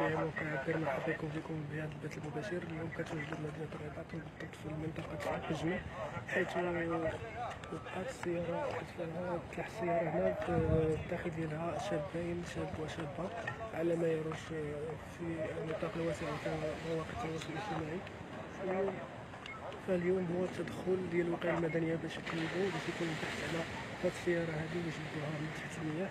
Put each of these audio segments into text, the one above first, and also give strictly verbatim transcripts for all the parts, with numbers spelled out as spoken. أيام كبير مرحباكم بكم بهذا البث المباشر. اليوم كتوجد مدينة الرباط بالضبط في منطقة الحجمي، حيث وقعت السيارة تلح السيارة هنا تاخذ لها شابين شاب وشابة على ما يروج في نطاق الوسائل مواقع التواصل الاجتماعي. فاليوم هو التدخل ديال الوقاية المدنية باش يقلبوا باش يكون البحث على هاد السيارة هادي ويجبدوها من تحت المياه.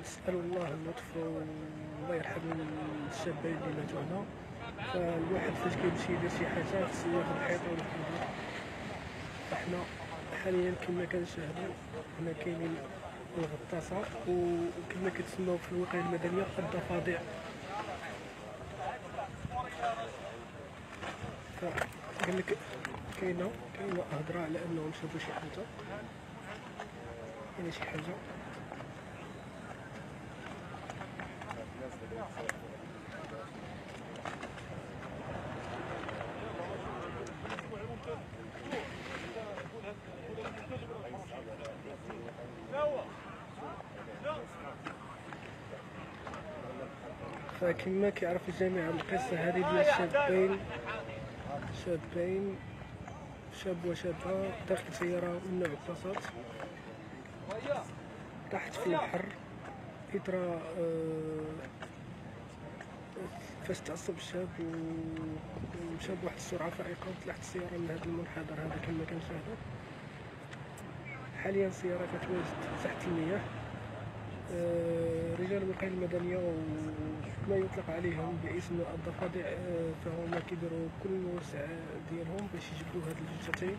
نسأل الله اللطف والله يرحم الشابين اللي ماتوا هنا. فالواحد فاش كيمشي يدير شي حاجة خصو ياخد الحيطة ولا حاجة. فحنا حاليا كما كنشاهدو هنا كاينين الغطاسة وكما كتسماو في الوقاية المدنية الضفادع. فقالك كاينة كاينة هضرة على أنهم شافو شي حاجة، كاينة شي حاجة كما كيعرف الجميع القصه هذه ديال شابين شابين شاب وشابه داخل سياره من نوع الباصات تحت في البحر اثر فاش تعصب الشاب ومشى بواحد السرعه فائقه وطلعت السياره من هذا المنحدر هذا كما كنشاهدوا. حاليا السياره كتواجد تحت المياه. رجال الوقاية المدنية وما يطلق عليهم باسم الضفادع فهما كيديروا كل الوسع ديالهم باش يجبدوا هاد الجثتين.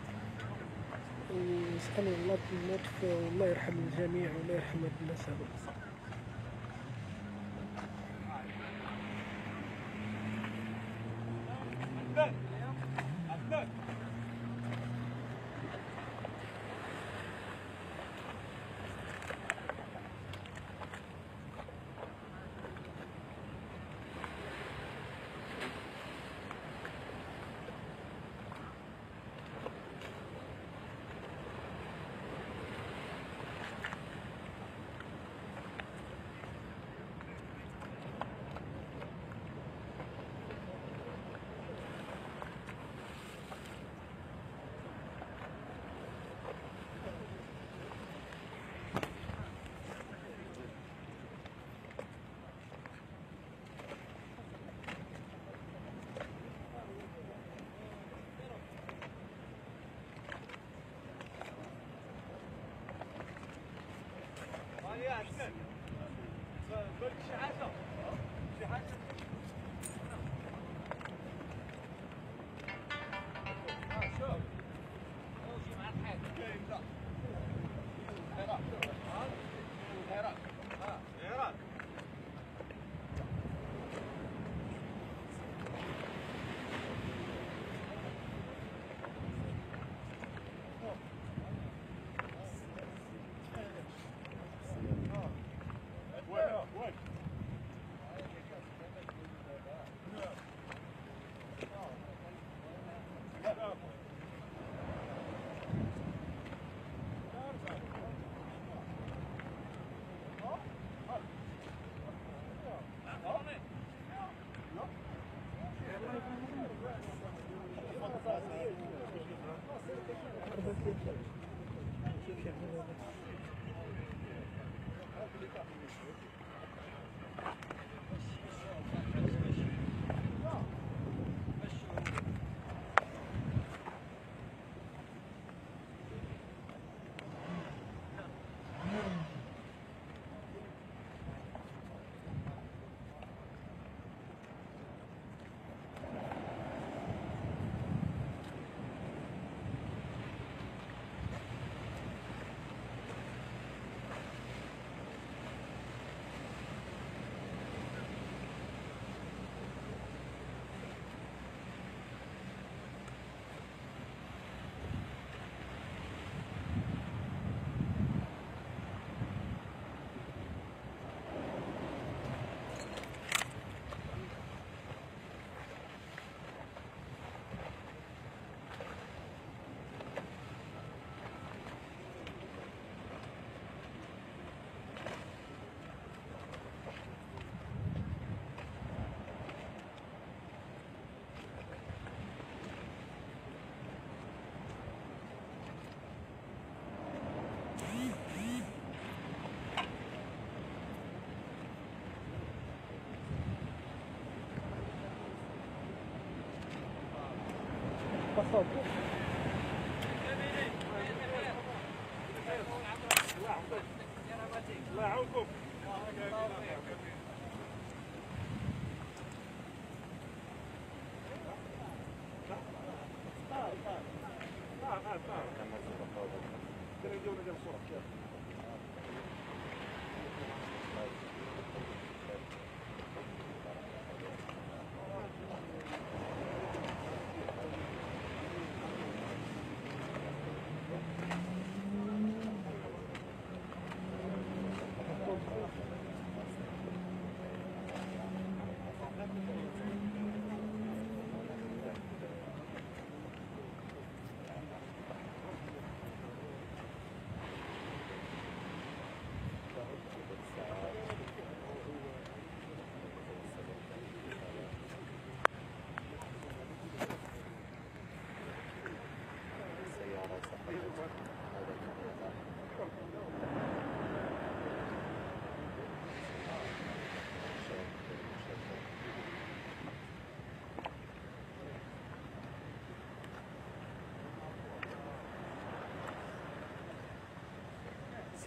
ونسألوا الله اللطف والله يرحم الجميع والله يرحم هاد الناس هادو. Thank you.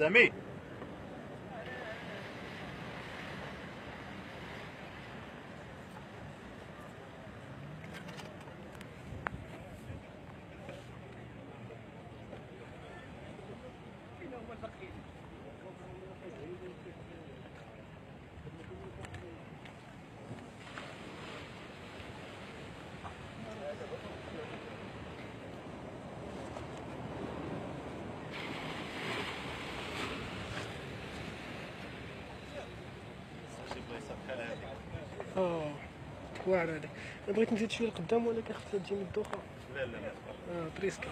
سمي اه واعر هذاك. بغيت نزيد شويه لقدام ولا كيخصها تجيني الدوخه؟ لا لا اه بريسكا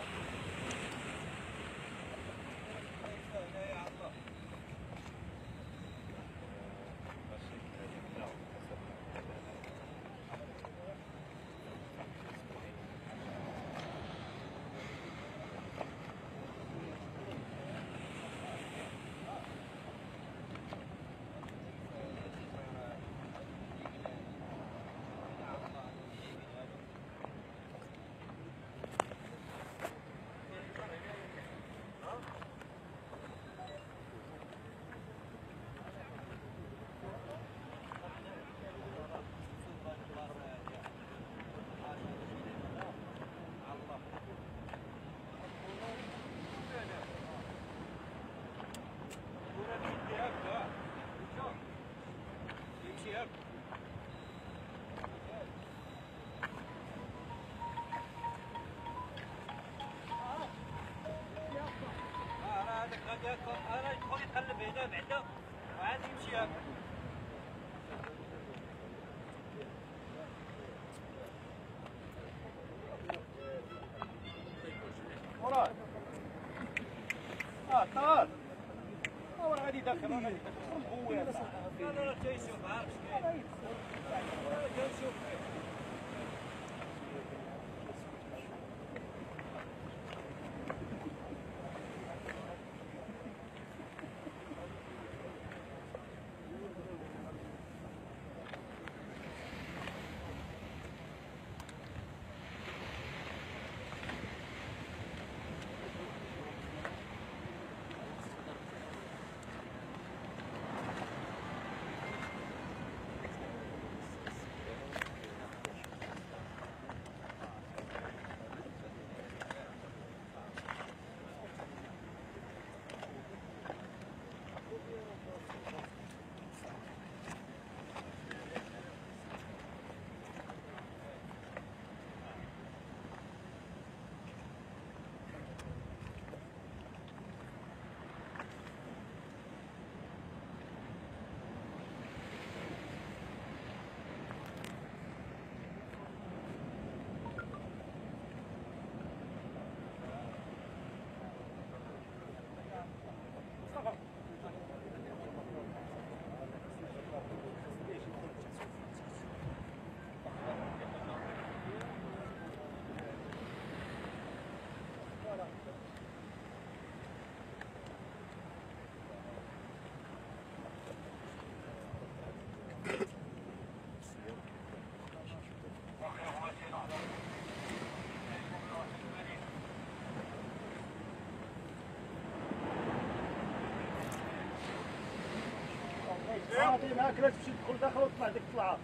عاطي معاك لا تمشي تدخل داخل وتطلع ديك الطلعه.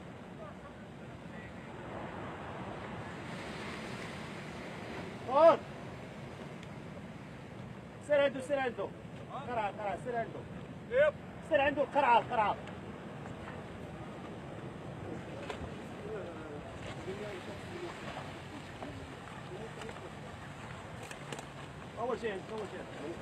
طول سير عنده سير عنده قرعه قرعه سير عنده سير عنده القرعه القرعه أول شيء أول شيء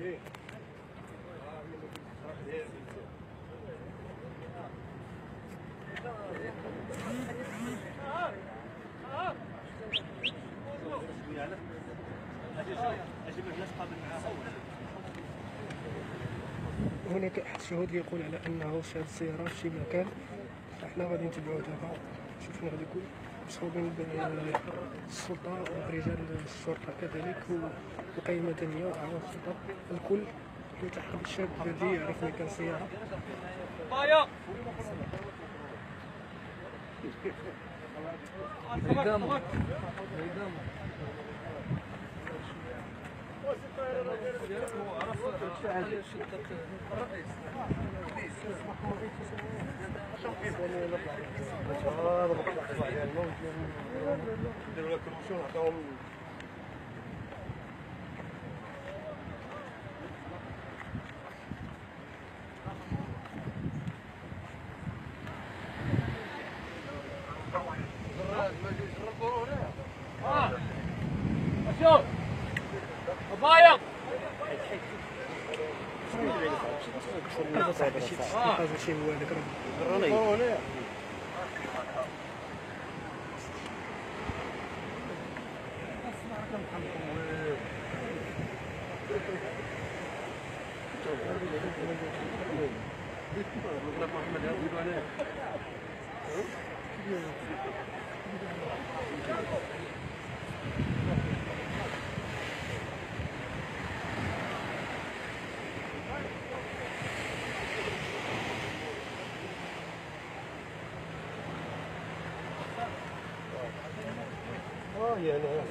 Yeah. هناك أحد الشهود يقول على أنه شاف سيارة في شي مكان، فاحنا غادي نتبعو دابا نشوف شنو غادي يكون. مصحوبين بالسلطة ورجال الشرطة كذلك والقية المدنية وأعوان السلطة، الكل يلتحق بالشاب الذي يعرف مكان السيارة. شيء هو هذاك راه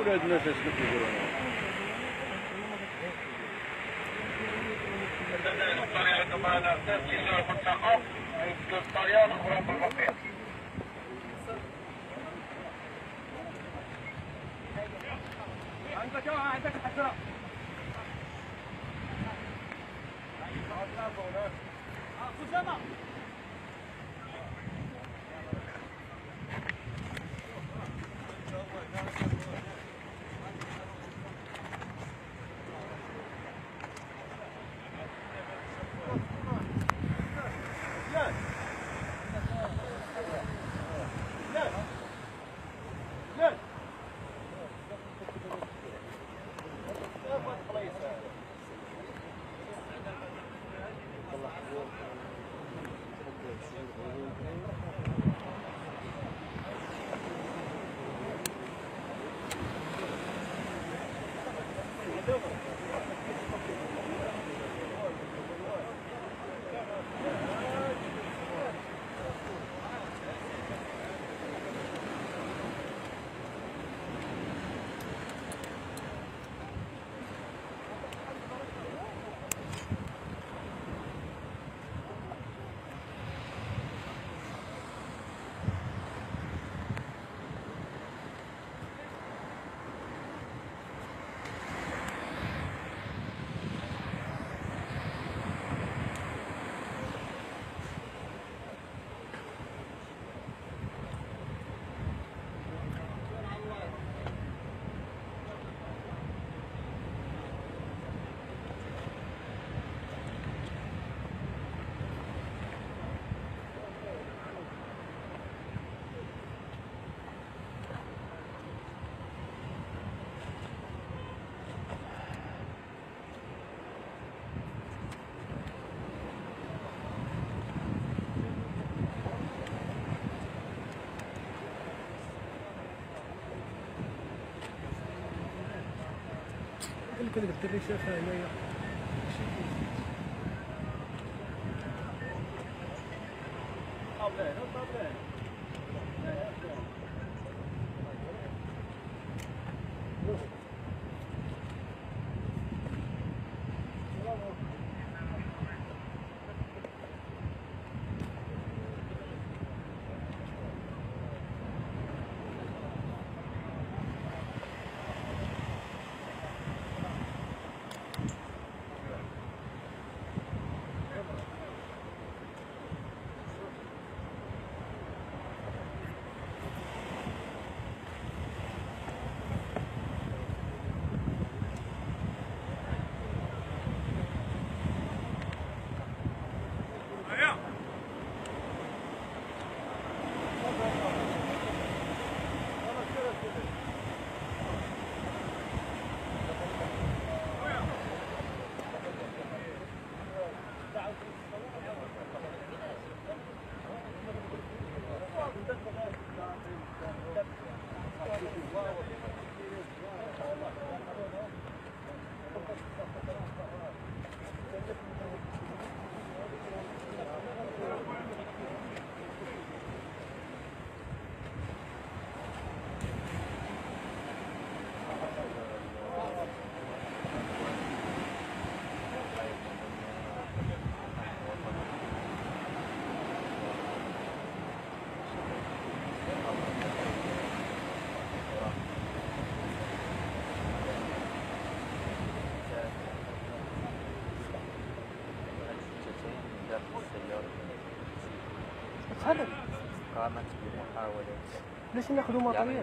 ولاد الناس شنو كيديروا هنا؟ كنت الدري شافها هنايا هذا قامت بمحاولة ليش ناخذوا مطرية؟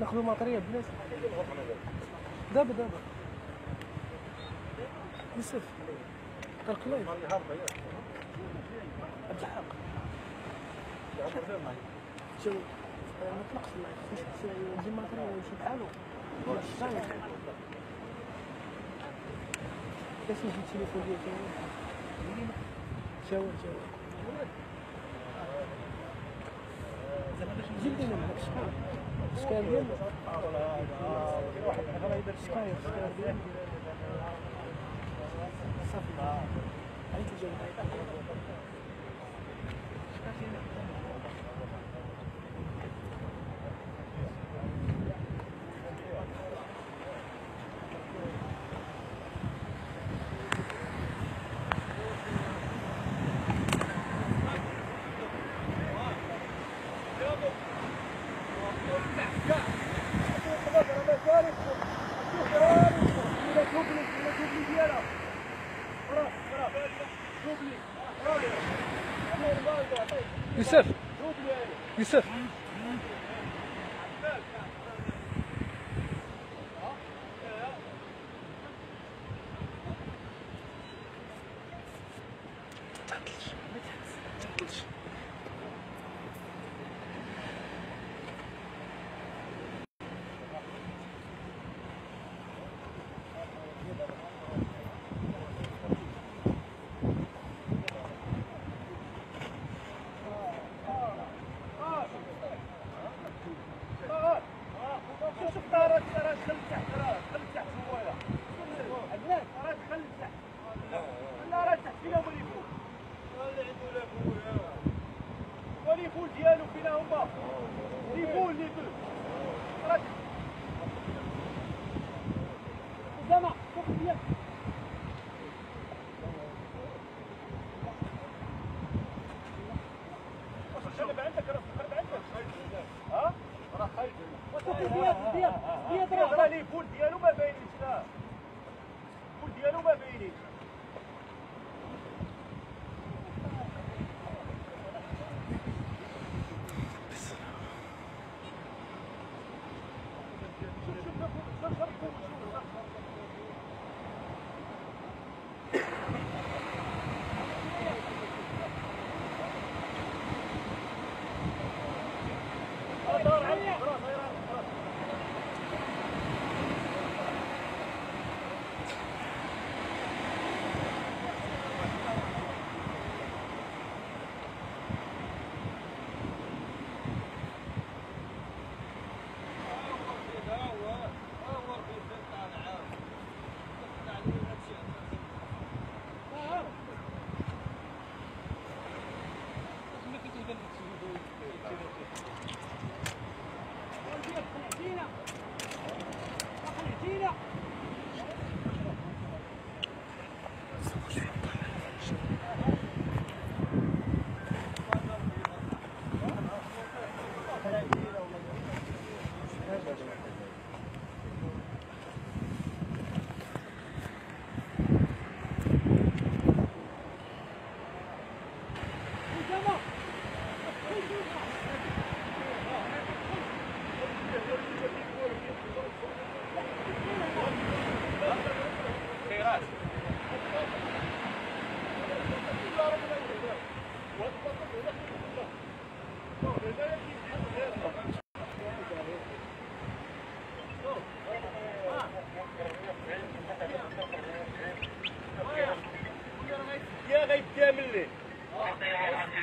ناخذوا مطرية بلاش دابا دابا يوسف طرق لايف عبد الحق شوف ما نطلقش معاك باش نجي مطرية ويمشي بحالو ولا الشايط باش نجي التليفون ديالك شاور شاور جدا من يوسف يوسف يا غيب كامل لي.